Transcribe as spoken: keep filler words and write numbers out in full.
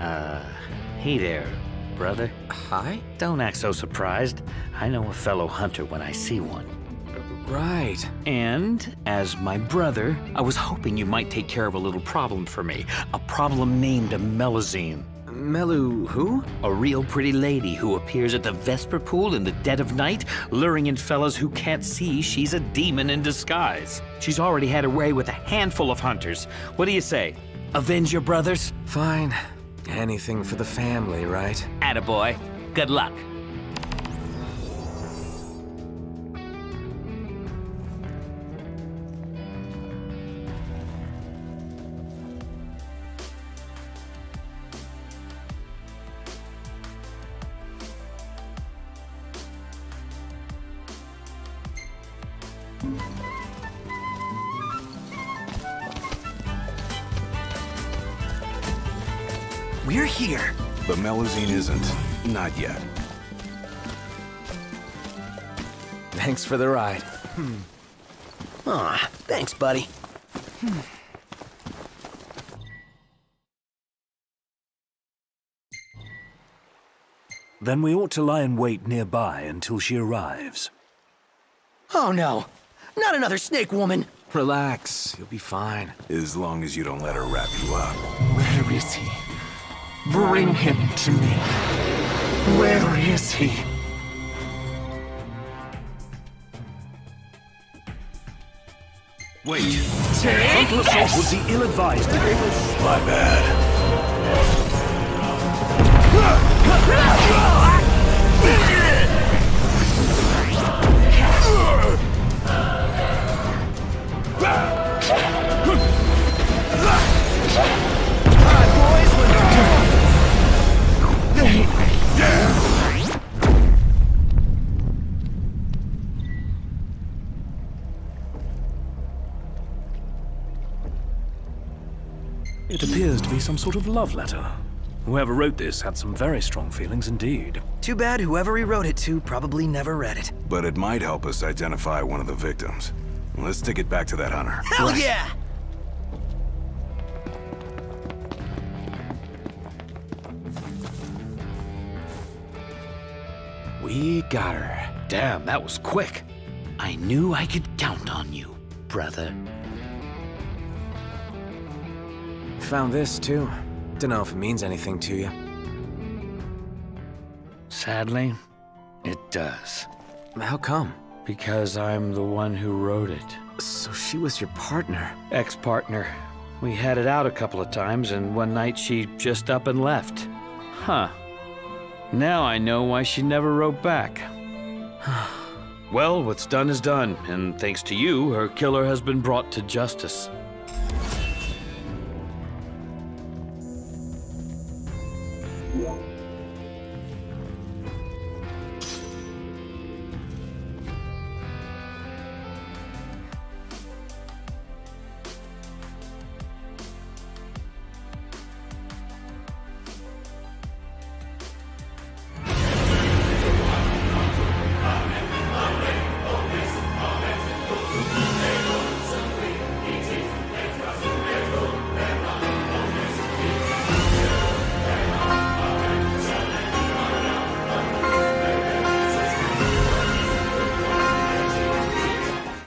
Uh, hey there, brother. Hi? Don't act so surprised. I know a fellow hunter when I see one. Right. And, as my brother, I was hoping you might take care of a little problem for me. A problem named Melusine. Melu who? A real pretty lady who appears at the Vesper pool in the dead of night, luring in fellas who can't see she's a demon in disguise. She's already had her way with a handful of hunters. What do you say? Avenge your brothers? Fine. Anything for the family, right? Attaboy. Good luck. We're here. But Melusine isn't. Not yet. Thanks for the ride. Hmm. Aw, thanks, buddy. Hmm. Then we ought to lie in wait nearby until she arrives. Oh no! Not another snake woman! Relax, you'll be fine. As long as you don't let her wrap you up. Where is he? Bring him to me. Where is he? Wait. Frontal assault was the ill-advised. My bad. It appears to be some sort of love letter. Whoever wrote this had some very strong feelings indeed. Too bad whoever he wrote it to probably never read it. But it might help us identify one of the victims. Let's take it back to that hunter. Hell right. Yeah! We got her. Damn, that was quick. I knew I could count on you, brother. Found this, too. Don't know if it means anything to you. Sadly, it does. How come? Because I'm the one who wrote it. So she was your partner? Ex-partner. We had it out a couple of times, and one night she just up and left. Huh. Now I know why she never wrote back. Well, what's done is done, and thanks to you, her killer has been brought to justice. Yeah.